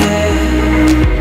yeah.